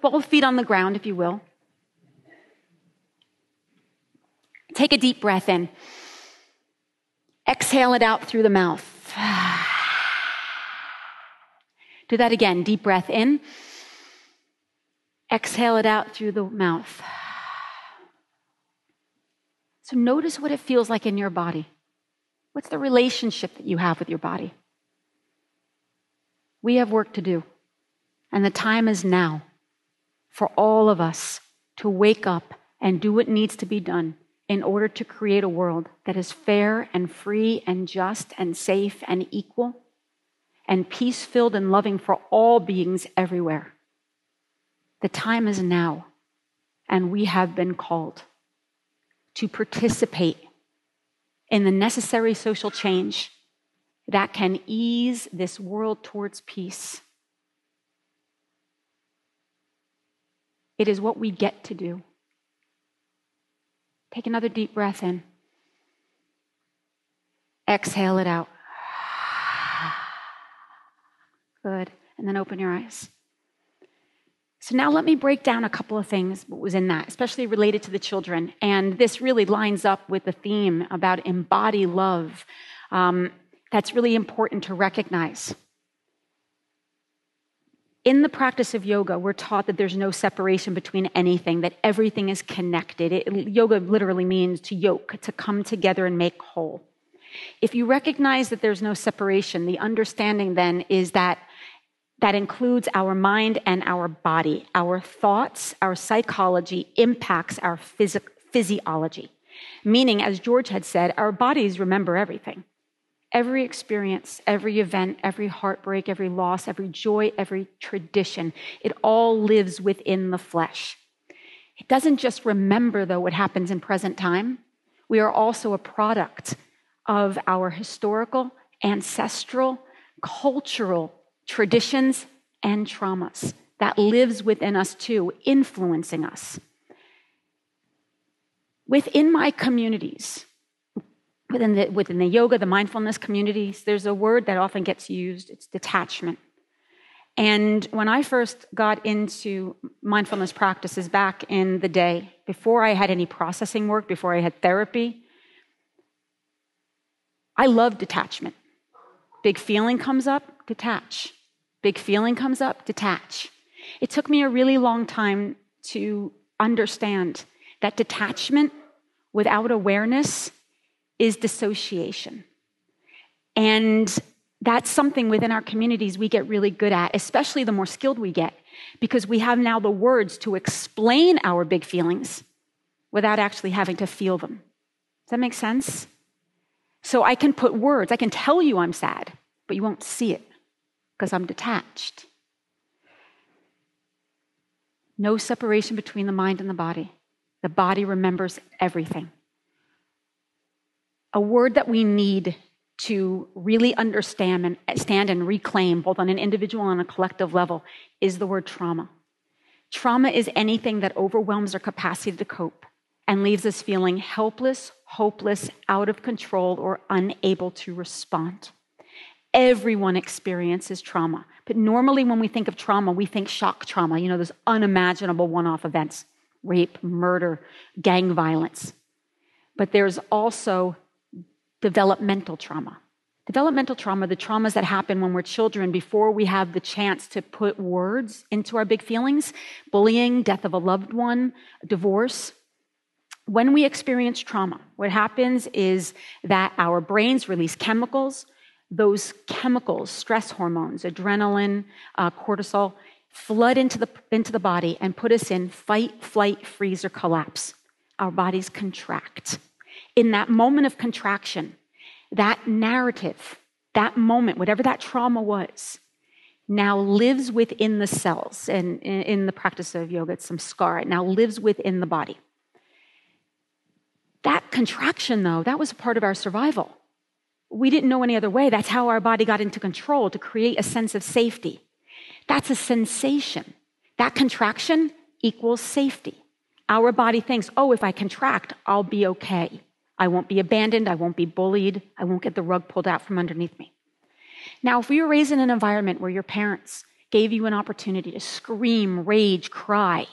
both feet on the ground, if you will. Take a deep breath in. Exhale it out through the mouth. Do that again. Deep breath in. Exhale it out through the mouth. So notice what it feels like in your body. What's the relationship that you have with your body? We have work to do. And the time is now for all of us to wake up and do what needs to be done in order to create a world that is fair and free and just and safe and equal and peace-filled and loving for all beings everywhere. The time is now, and we have been called to participate in the necessary social change that can ease this world towards peace. It is what we get to do. Take another deep breath in. Exhale it out. Good. And then open your eyes. So now let me break down a couple of things what was in that, especially related to the children. And this really lines up with the theme about embody love. That's really important to recognize. In the practice of yoga, we're taught that there's no separation between anything, that everything is connected. Yoga literally means to yoke, to come together and make whole. If you recognize that there's no separation, the understanding then is that that includes our mind and our body. Our thoughts, our psychology impacts our physiology. Meaning, as George had said, our bodies remember everything. Every experience, every event, every heartbreak, every loss, every joy, every tradition, it all lives within the flesh. It doesn't just remember, though, what happens in present time. We are also a product of our historical, ancestral, cultural traditions and traumas that lives within us too, influencing us. Within my communities, within the yoga, the mindfulness communities, there's a word that often gets used, it's detachment. And when I first got into mindfulness practices back in the day, before I had any processing work, before I had therapy, I loved detachment. Big feeling comes up, detach. Big feeling comes up, detach. It took me a really long time to understand that detachment without awareness is dissociation. And that's something within our communities we get really good at, especially the more skilled we get, because we have now the words to explain our big feelings without actually having to feel them. Does that make sense? So I can put words, I can tell you I'm sad, but you won't see it because I'm detached. No separation between the mind and the body. The body remembers everything. A word that we need to really understand and reclaim, both on an individual and a collective level, is the word trauma. Trauma is anything that overwhelms our capacity to cope and leaves us feeling helpless, hopeless, out of control, or unable to respond. Everyone experiences trauma. But normally when we think of trauma, we think shock trauma, you know, those unimaginable one-off events, rape, murder, gang violence. But there's also developmental trauma. Developmental trauma, the traumas that happen when we're children before we have the chance to put words into our big feelings, bullying, death of a loved one, divorce. When we experience trauma, what happens is that our brains release chemicals. Those chemicals, stress hormones, adrenaline, cortisol, flood into the body and put us in fight, flight, freeze, or collapse. Our bodies contract. In that moment of contraction, that narrative, that moment, whatever that trauma was, now lives within the cells. And in the practice of yoga, it's some scar. It now lives within the body. That contraction, though, that was a part of our survival. We didn't know any other way. That's how our body got into control, to create a sense of safety. That's a sensation. That contraction equals safety. Our body thinks, oh, if I contract, I'll be okay. I won't be abandoned. I won't be bullied. I won't get the rug pulled out from underneath me. Now, if we were raised in an environment where your parents gave you an opportunity to scream, rage, cry.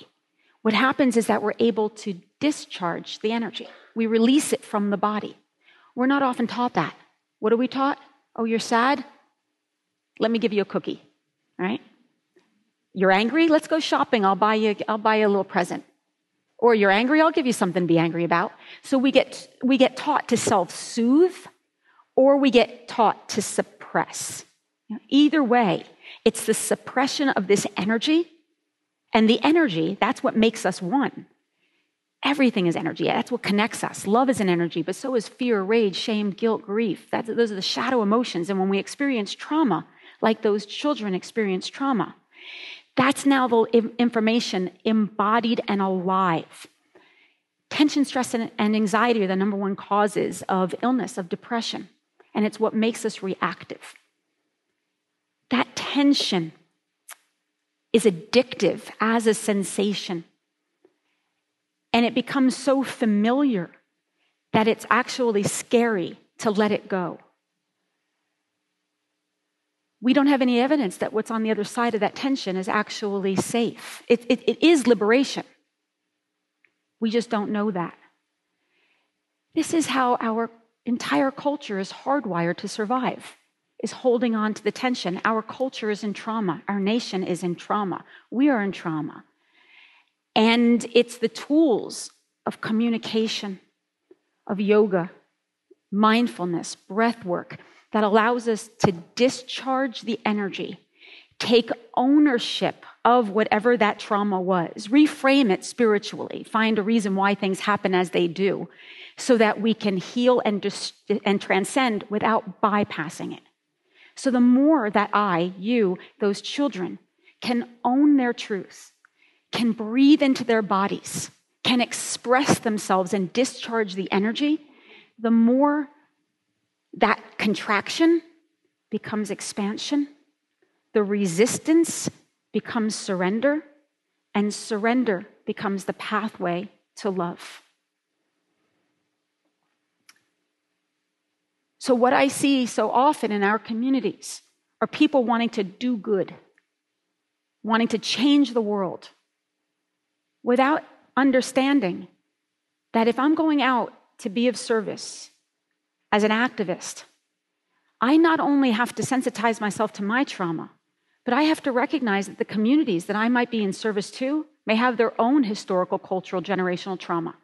What happens is that we're able to discharge the energy. We release it from the body. We're not often taught that. What are we taught? Oh, you're sad? Let me give you a cookie, right? You're angry? Let's go shopping. I'll buy you a little present. Or you're angry? I'll give you something to be angry about. So we get taught to self-soothe, or we get taught to suppress. Either way, it's the suppression of this energy, and the energy, that's what makes us one. Everything is energy. That's what connects us. Love is an energy, but so is fear, rage, shame, guilt, grief. Those are the shadow emotions, and when we experience trauma, like those children experience trauma, that's now the information embodied and alive. Tension, stress, and anxiety are the number one causes of illness, of depression, and it's what makes us reactive. That tension is addictive as a sensation, and it becomes so familiar that it's actually scary to let it go. We don't have any evidence that what's on the other side of that tension is actually safe. It is liberation. We just don't know that. This is how our entire culture is hardwired to survive, is holding on to the tension. Our culture is in trauma. Our nation is in trauma. We are in trauma. And it's the tools of communication, of yoga, mindfulness, breath work, that allows us to discharge the energy, take ownership of whatever that trauma was, reframe it spiritually, find a reason why things happen as they do, so that we can heal and transcend without bypassing it. So the more that I, you, those children, can own their truth, can breathe into their bodies, can express themselves and discharge the energy, the more that contraction becomes expansion, the resistance becomes surrender, and surrender becomes the pathway to love. So what I see so often in our communities are people wanting to do good, wanting to change the world, without understanding that if I'm going out to be of service as an activist, I not only have to sensitize myself to my trauma, but I have to recognize that the communities that I might be in service to may have their own historical, cultural, generational trauma,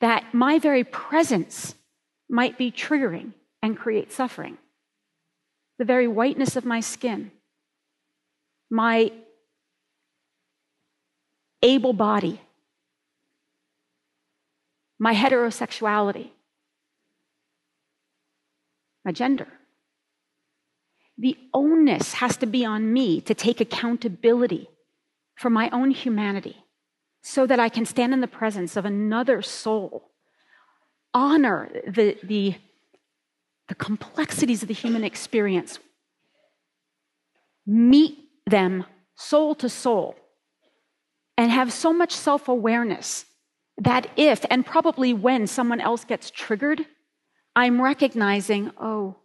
that my very presence might be triggering and create suffering. The very whiteness of my skin, my able body, my heterosexuality, my gender. The onus has to be on me to take accountability for my own humanity so that I can stand in the presence of another soul, honor the complexities of the human experience, meet them soul to soul, and have so much self-awareness that if and probably when someone else gets triggered, I'm recognizing, oh,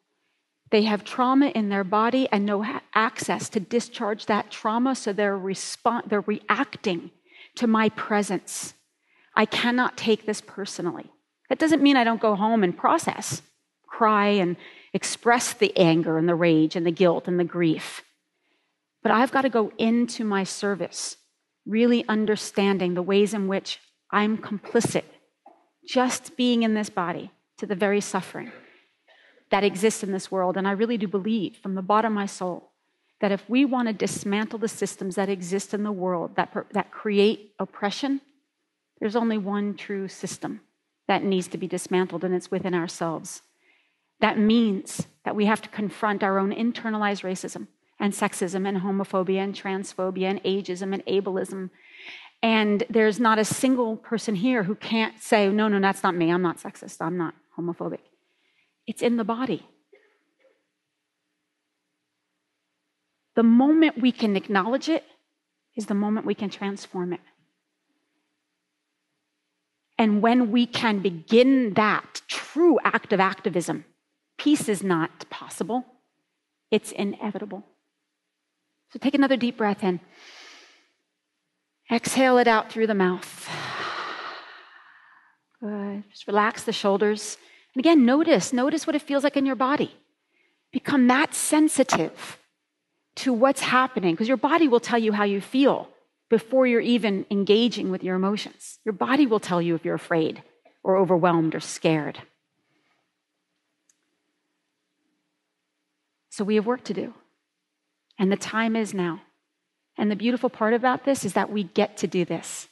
they have trauma in their body and no access to discharge that trauma, so they're reacting to my presence. I cannot take this personally. That doesn't mean I don't go home and process, cry and express the anger and the rage and the guilt and the grief. But I've got to go into my service, really understanding the ways in which I'm complicit, just being in this body, to the very suffering that exists in this world. And I really do believe from the bottom of my soul that if we want to dismantle the systems that exist in the world that create oppression, there's only one true system that needs to be dismantled, and it's within ourselves. That means that we have to confront our own internalized racism and sexism and homophobia and transphobia and ageism and ableism. And there's not a single person here who can't say, no, that's not me. I'm not sexist. I'm not homophobic. It's in the body. The moment we can acknowledge it is the moment we can transform it. And when we can begin that true act of activism, peace is not possible. It's inevitable. So take another deep breath in. Exhale it out through the mouth. Good. Just relax the shoulders. And again, notice what it feels like in your body. Become that sensitive to what's happening, because your body will tell you how you feel before you're even engaging with your emotions. Your body will tell you if you're afraid or overwhelmed or scared. So we have work to do. And the time is now. And the beautiful part about this is that we get to do this.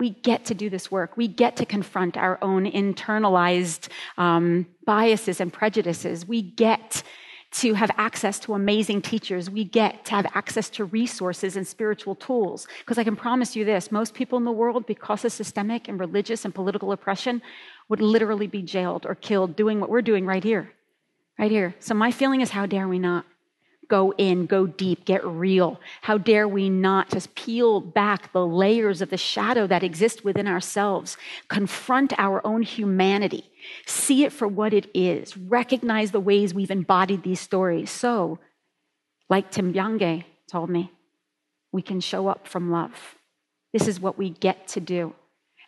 We get to do this work. We get to confront our own internalized biases and prejudices. We get to have access to amazing teachers. We get to have access to resources and spiritual tools. Because I can promise you this, most people in the world, because of systemic and religious and political oppression, would literally be jailed or killed doing what we're doing right here. Right here. So my feeling is, how dare we not? Go in, go deep, get real. How dare we not just peel back the layers of the shadow that exist within ourselves, confront our own humanity, see it for what it is, recognize the ways we've embodied these stories. So, like Tim Yangay told me, we can show up from love. This is what we get to do.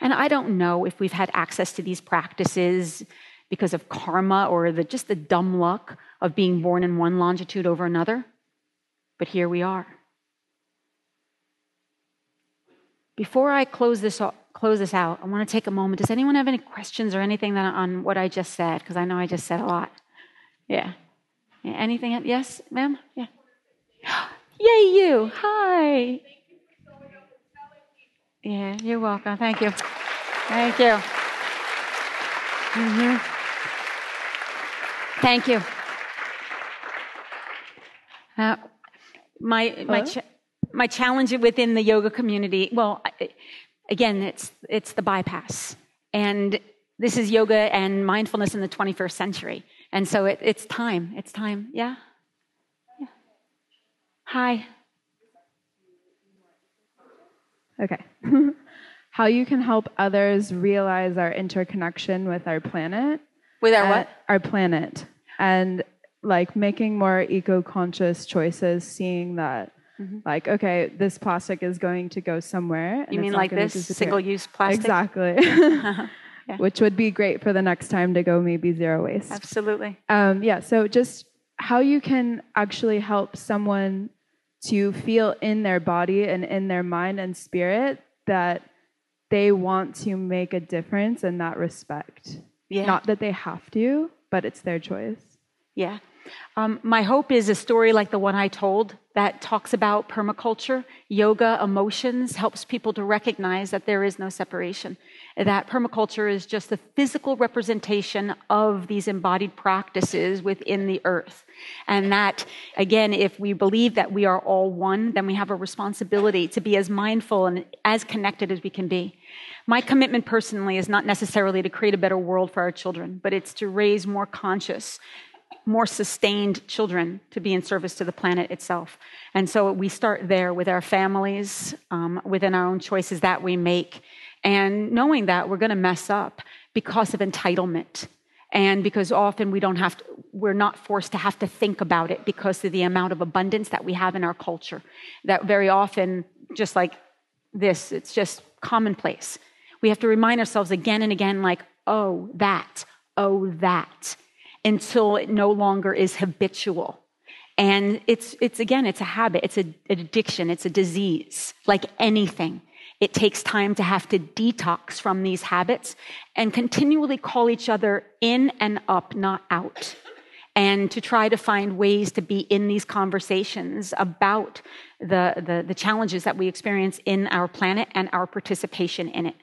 And I don't know if we've had access to these practices because of karma or just the dumb luck of being born in one longitude over another. But here we are. Before I close this out, I want to take a moment. Does anyone have any questions or anything on what I just said? Because I know I just said a lot. Yeah. Anything else? Yes, ma'am? Yeah. Yay, you. Hi. Yeah, you're welcome. Thank you. Thank you. Mm-hmm. Thank you. My challenge within the yoga community, well, again, it's the bypass. And this is yoga and mindfulness in the 21st century. And so it's time. It's time. Yeah. Hi. Okay. How you can help others realize our interconnection with our planet. With our what? Our planet. And like making more eco-conscious choices, seeing that like, okay, this plastic is going to go somewhere. And you mean like this single-use plastic? Exactly. Yeah. Which would be great for the next time to go maybe zero waste. Absolutely. So just how you can actually help someone to feel in their body and in their mind and spirit that they want to make a difference in that respect. Yeah. Not that they have to, but it's their choice. Yeah. My hope is a story like the one I told that talks about permaculture, yoga, emotions, helps people to recognize that there is no separation, that permaculture is just the physical representation of these embodied practices within the earth. And that, again, if we believe that we are all one, then we have a responsibility to be as mindful and as connected as we can be. My commitment personally is not necessarily to create a better world for our children, but it's to raise more conscious, more sustained children to be in service to the planet itself. And so we start there with our families, within our own choices that we make, and knowing that we're going to mess up because of entitlement. And because often we're not forced to have to think about it because of the amount of abundance that we have in our culture. That very often, just like this, it's just commonplace. We have to remind ourselves again and again, like, oh, that. Until it no longer is habitual. And it's a habit, it's an addiction, it's a disease, like anything. It takes time to have to detox from these habits and continually call each other in and up, not out. And to try to find ways to be in these conversations about the challenges that we experience in our planet and our participation in it.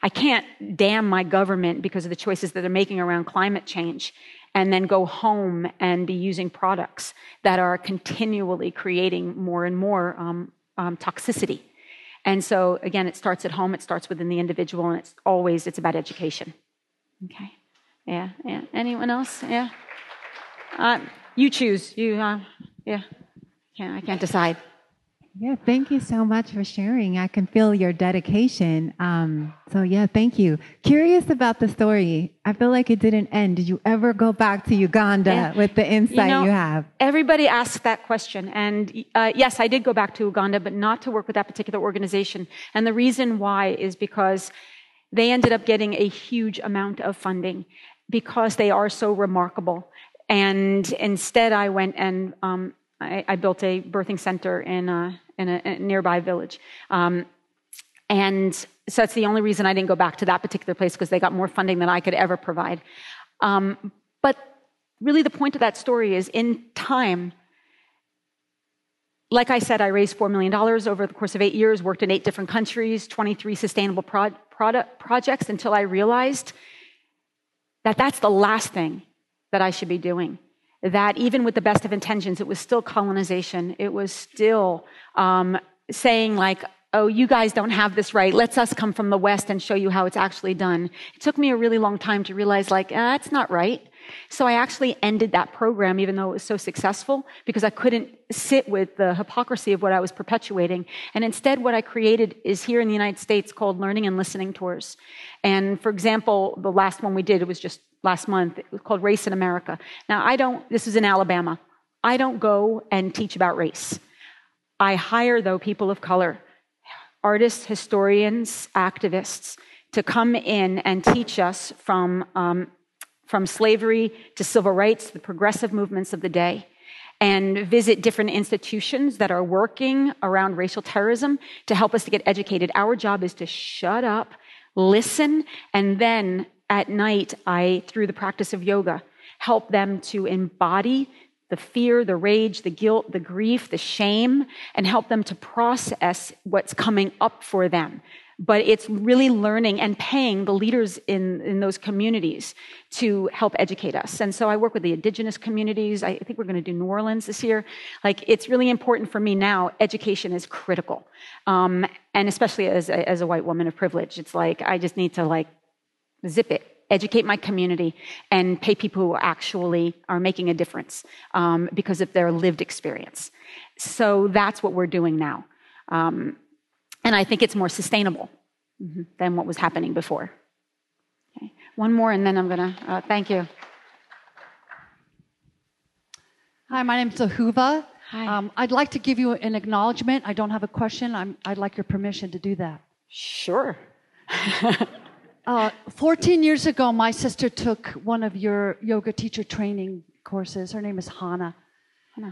I can't damn my government because of the choices that they're making around climate change and then go home and be using products that are continually creating more and more toxicity. And so, again, it starts at home, it starts within the individual, and it's always about education. Okay. Yeah. Anyone else? Yeah. You choose. I can't decide. Yeah, thank you so much for sharing. I can feel your dedication. Thank you. Curious about the story. I feel like it didn't end. Did you ever go back to Uganda with the insight you have? Everybody asks that question. And yes, I did go back to Uganda, but not to work with that particular organization. And the reason why is because they ended up getting a huge amount of funding because they are so remarkable. And instead, I went and I built a birthing center in a nearby village. And so that's the only reason I didn't go back to that particular place, because they got more funding than I could ever provide. But really the point of that story is, in time, like I said, I raised $4 million over the course of 8 years, worked in 8 different countries, 23 sustainable projects, until I realized that that's the last thing that I should be doing. That even with the best of intentions, it was still colonization. It was still saying like, oh, you guys don't have this right. Let's us come from the West and show you how it's actually done. It took me a really long time to realize like, that's not right. So I actually ended that program, even though it was so successful, because I couldn't sit with the hypocrisy of what I was perpetuating. And instead, what I created is here in the United States called Learning and Listening Tours. And for example, the last one we did, it was just last month, it was called Race in America. Now, this is in Alabama. I don't go and teach about race. I hire, though, people of color, artists, historians, activists, to come in and teach us from slavery to civil rights, the progressive movements of the day, and visit different institutions that are working around racial terrorism to help us to get educated. Our job is to shut up, listen, and then at night, I, through the practice of yoga, help them to embody the fear, the rage, the guilt, the grief, the shame, and help them to process what's coming up for them. But it's really learning and paying the leaders in those communities to help educate us. And so I work with the indigenous communities. I think we're going to do New Orleans this year. Like, it's really important for me now. Education is critical. And especially as a white woman of privilege, it's like, I just need to like zip it, educate my community, and pay people who actually are making a difference because of their lived experience. So that's what we're doing now. And I think it's more sustainable than what was happening before. Okay. One more, and then I'm going to thank you. Hi, my name is Ahuva. Hi. I'd like to give you an acknowledgement. I don't have a question. I'd like your permission to do that. Sure. 14 years ago, my sister took one of your yoga teacher training courses. Her name is Hannah.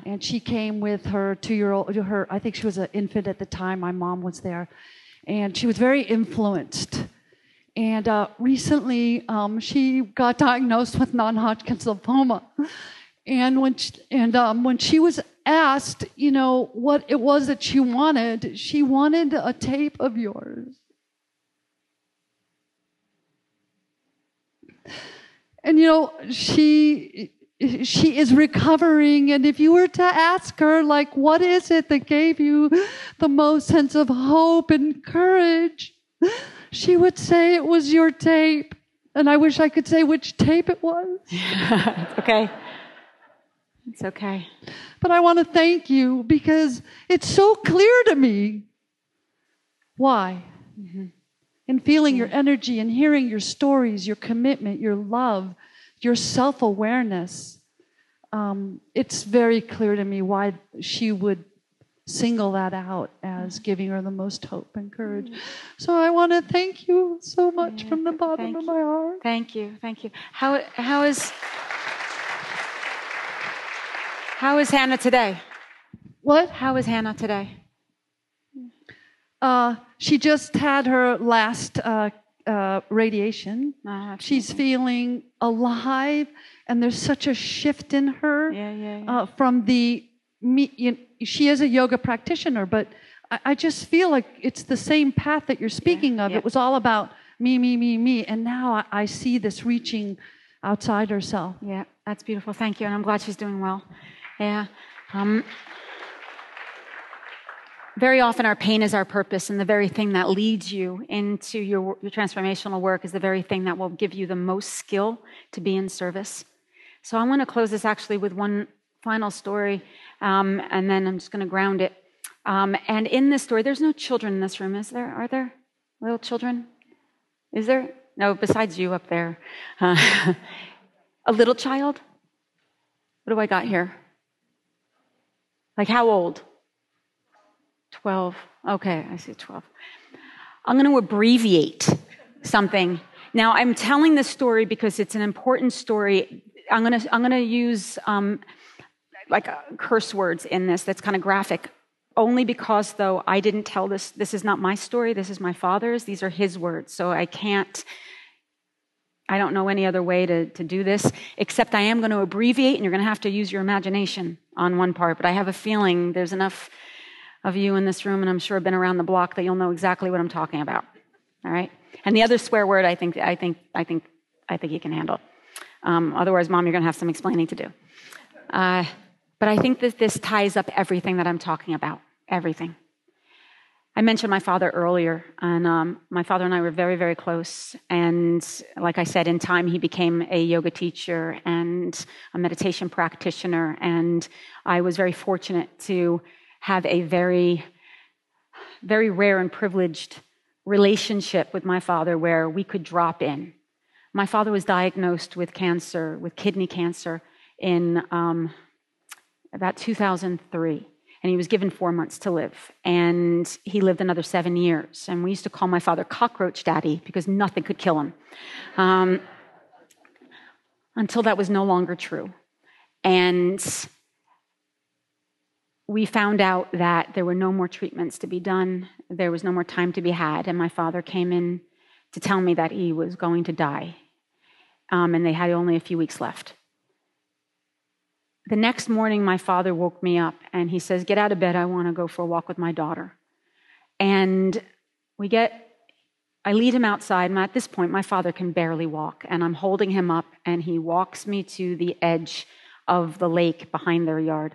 And she came with her 2-year-old, I think she was an infant at the time, my mom was there, and she was very influenced. And recently, she got diagnosed with non-Hodgkin's lymphoma. And when she was asked, what it was that she wanted a tape of yours. And, she is recovering, and if you were to ask her, like, what is it that gave you the most sense of hope and courage, she would say it was your tape. And I wish I could say which tape it was. It's okay. It's okay. But I want to thank you, because it's so clear to me why. Mm-hmm. In feeling your energy and hearing your stories, your commitment, your love, your self-awareness, it's very clear to me why she would single that out as giving her the most hope and courage. So I want to thank you so much from the bottom of my heart. Thank you, thank you. How is Hannah today? What? How is Hannah today? She just had her last radiation. She's feeling alive, and there's such a shift in her from the... she is a yoga practitioner, but I just feel like it's the same path that you're speaking of. It was all about me, me, me, me, and now I see this reaching outside herself. Yeah, that's beautiful. Thank you, and I'm glad she's doing well. Yeah. Very often our pain is our purpose, and the very thing that leads you into your transformational work is the very thing that will give you the most skill to be in service. So I want to close this actually with one final story, and then I'm just going to ground it. And in this story, there's no children in this room, is there? Are there little children? Is there? No, besides you up there. A little child? What do I got here? Like how old? 12. Okay, I see 12. I'm going to abbreviate something. Now, I'm telling this story because it's an important story. I'm going to use like curse words in this. That's kind of graphic. Only because, though, I didn't tell this. This is not my story. This is my father's. These are his words. So I can't. I don't know any other way to do this, except I am going to abbreviate, and you're going to have to use your imagination on one part. But I have a feeling there's enough of you in this room, and I'm sure I've been around the block, that you'll know exactly what I'm talking about. All right. And the other swear word, I think you can handle. Otherwise, Mom, you're going to have some explaining to do. But I think that this ties up everything that I'm talking about. Everything. I mentioned my father earlier, and my father and I were very, very close. And like I said, in time, he became a yoga teacher and a meditation practitioner. And I was very fortunate to have a very, very rare and privileged relationship with my father where we could drop in. My father was diagnosed with cancer, with kidney cancer, in about 2003. And he was given 4 months to live. And he lived another 7 years. And we used to call my father Cockroach Daddy because nothing could kill him. Until that was no longer true. And we found out that there were no more treatments to be done. There was no more time to be had. And my father came in to tell me that he was going to die. And they had only a few weeks left. The next morning, my father woke me up and he says, "Get out of bed. I want to go for a walk with my daughter." And I lead him outside. And at this point, my father can barely walk. And I'm holding him up and he walks me to the edge of the lake behind their yard.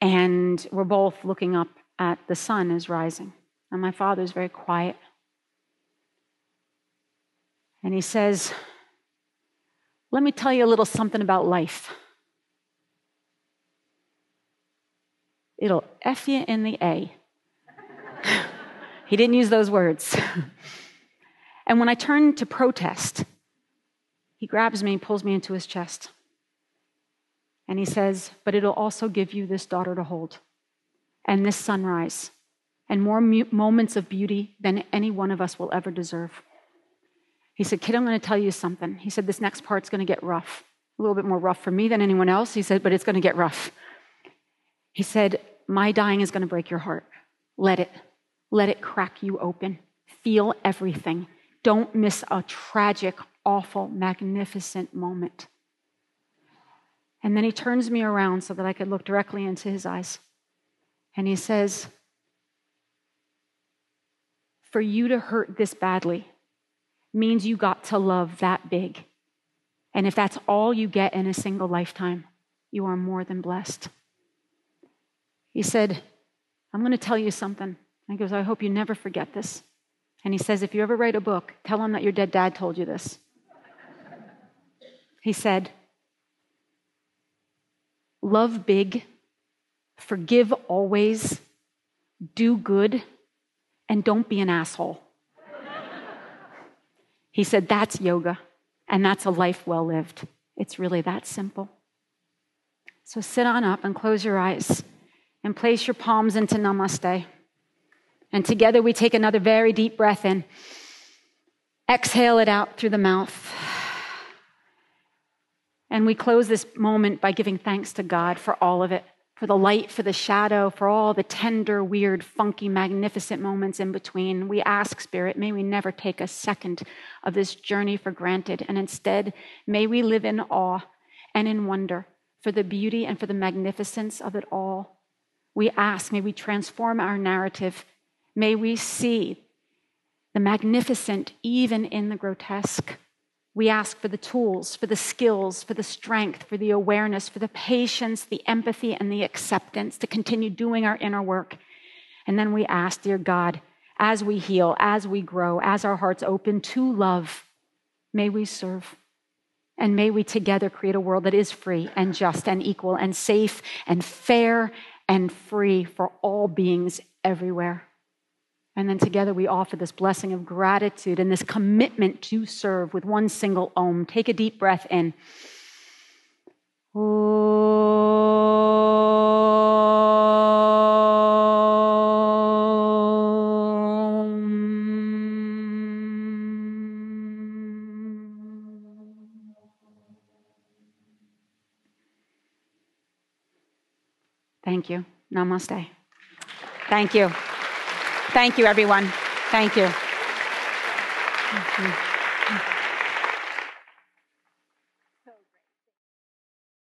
And we're both looking up at the sun is rising. And my father's very quiet. And he says, "Let me tell you a little something about life. It'll F you in the A." He didn't use those words. And when I turn to protest, he grabs me and pulls me into his chest. And he says, "But it'll also give you this daughter to hold, and this sunrise, and more moments of beauty than any one of us will ever deserve." He said, "Kid, I'm going to tell you something." He said, "This next part's going to get rough, a little bit more rough for me than anyone else." He said, "But it's going to get rough." He said, "My dying is going to break your heart. Let it crack you open. Feel everything. Don't miss a tragic, awful, magnificent moment." And then he turns me around so that I could look directly into his eyes. And he says, "For you to hurt this badly means you got to love that big. And if that's all you get in a single lifetime, you are more than blessed." He said, "I'm going to tell you something." And he goes, "I hope you never forget this." And he says, "If you ever write a book, tell him that your dead dad told you this." He said, "Love big, forgive always, do good, and don't be an asshole." He said, "That's yoga, and that's a life well lived. It's really that simple." So sit on up and close your eyes and place your palms into namaste. And together we take another very deep breath in. Exhale it out through the mouth. And we close this moment by giving thanks to God for all of it, for the light, for the shadow, for all the tender, weird, funky, magnificent moments in between. We ask, Spirit, may we never take a second of this journey for granted, and instead, may we live in awe and in wonder for the beauty and for the magnificence of it all. We ask, may we transform our narrative. May we see the magnificent even in the grotesque. We ask for the tools, for the skills, for the strength, for the awareness, for the patience, the empathy, and the acceptance to continue doing our inner work. And then we ask, dear God, as we heal, as we grow, as our hearts open to love, may we serve. And may we together create a world that is free and just and equal and safe and fair and free for all beings everywhere. And then together we offer this blessing of gratitude and this commitment to serve with one single Om. Take a deep breath in. Thank you. Namaste. Thank you. Thank you, everyone. Thank you. Thank you.